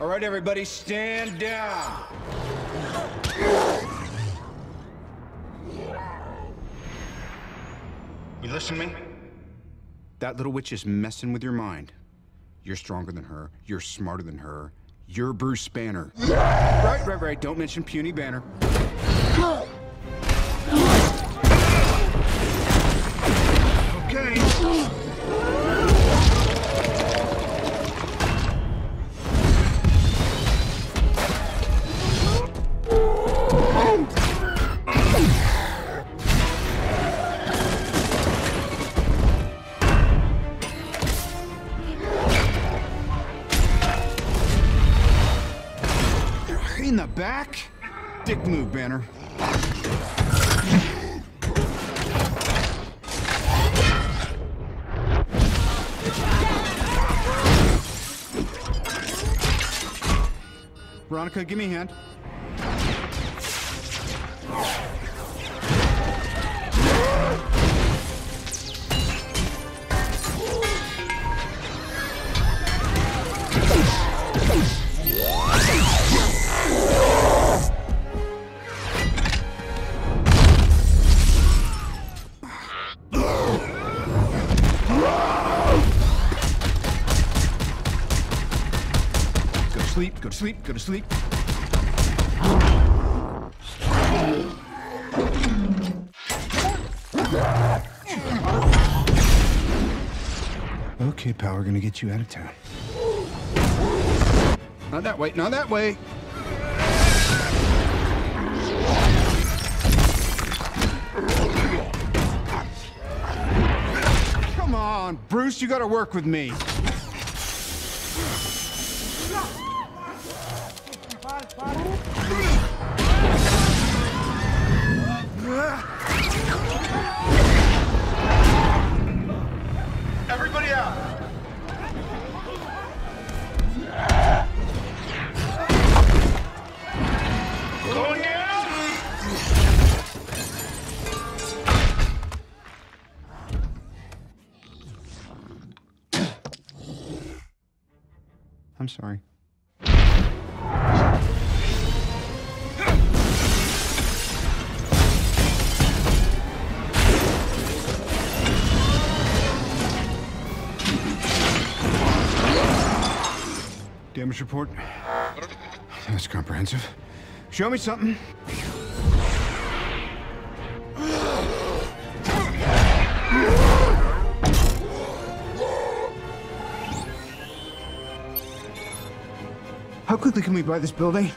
All right, everybody, stand down. You listen to me? That little witch is messing with your mind. You're stronger than her. You're smarter than her. You're Bruce Banner. Right. Don't mention puny Banner. In the back? Dick move, Banner. Veronica, give me a hand. Go to sleep, go to sleep. Okay, pal, we're gonna get you out of town. Not that way, not that way. Come on, Bruce, you gotta work with me. Everybody out! Going down! I'm sorry. Damage report. That's comprehensive. Show me something. How quickly can we buy this building?